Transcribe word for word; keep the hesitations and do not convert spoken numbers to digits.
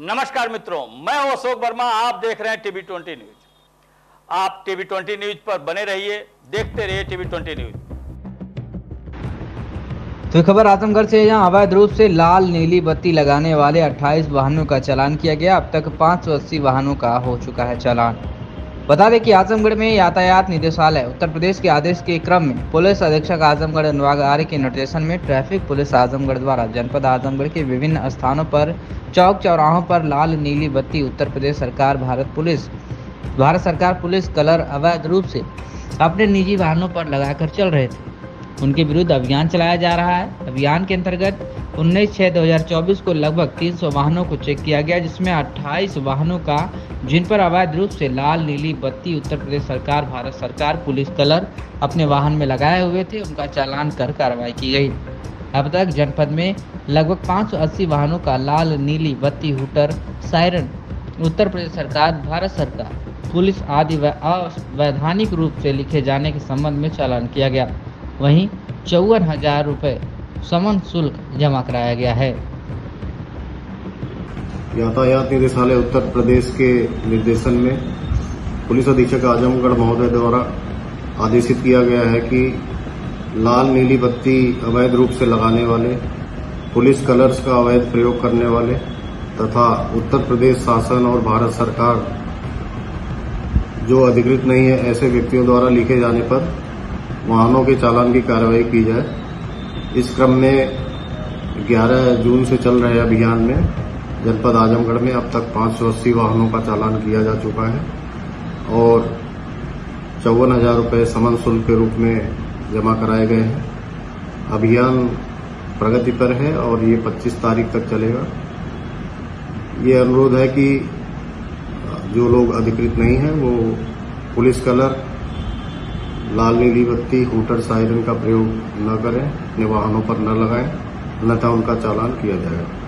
नमस्कार मित्रों, मैं हूं अशोक वर्मा। आप देख रहे हैं टीवी ट्वेंटी न्यूज। आप टीवी ट्वेंटी न्यूज पर बने रहिए, देखते रहिए टीवी ट्वेंटी न्यूज। तो खबर आजमगढ़ से, यहां अवैध रूप से लाल नीली बत्ती लगाने वाले अट्ठाईस वाहनों का चालान किया गया। अब तक पाँच सौ अस्सी वाहनों का हो चुका है चालान। बता दें कि आजमगढ़ में यातायात निदेशालय उत्तर प्रदेश के आदेश के क्रम में पुलिस अधीक्षक आजमगढ़ अनुराग आर्य के निर्देशन में ट्रैफिक पुलिस आजमगढ़ द्वारा जनपद आजमगढ़ के विभिन्न स्थानों पर चौक चौराहों पर लाल नीली बत्ती उत्तर प्रदेश सरकार भारत पुलिस भारत सरकार पुलिस कलर अवैध रूप से अपने निजी वाहनों पर लगाकर चल रहे थे, उनके विरुद्ध अभियान चलाया जा रहा है। अभियान के अंतर्गत उन्नीस छः दो हजार चौबीस को लगभग तीन सौ वाहनों को चेक किया गया, जिसमें अट्ठाईस वाहनों का जिन पर अवैध रूप से लाल नीली बत्ती उत्तर प्रदेश सरकार भारत सरकार पुलिस कलर अपने वाहन में लगाए हुए थे, उनका चालान कर कार्रवाई की गई। अब तक जनपद में लगभग पाँच सौ अस्सी वाहनों का लाल नीली बत्ती हुटर सायरन उत्तर प्रदेश सरकार भारत सरकार पुलिस आदि अवैधानिक रूप से लिखे जाने के संबंध में चालान किया गया। वहीं चौवन हजार रुपये समन शुल्क जमा कराया गया है। यातायात निदेशालय उत्तर प्रदेश के निर्देशन में पुलिस अधीक्षक आजमगढ़ महोदय द्वारा आदेशित किया गया है कि लाल नीली बत्ती अवैध रूप से लगाने वाले, पुलिस कलर्स का अवैध प्रयोग करने वाले तथा उत्तर प्रदेश शासन और भारत सरकार जो अधिकृत नहीं है ऐसे व्यक्तियों द्वारा लिखे जाने पर वाहनों के चालान की कार्रवाई की जाए। इस क्रम में ग्यारह जून से चल रहे अभियान में जनपद आजमगढ़ में अब तक पाँच सौ अस्सी वाहनों का चालान किया जा चुका है और चौवन हजार रुपये समन शुल्क के रूप में जमा कराए गए हैं। अभियान प्रगति पर है और ये पच्चीस तारीख तक चलेगा। ये अनुरोध है कि जो लोग अधिकृत नहीं हैं वो पुलिस कलर, लाल नीली बत्ती, हूटर सायरन का प्रयोग न करें, अपने वाहनों पर न लगाएं, अन्यथा उनका चालान किया जाएगा।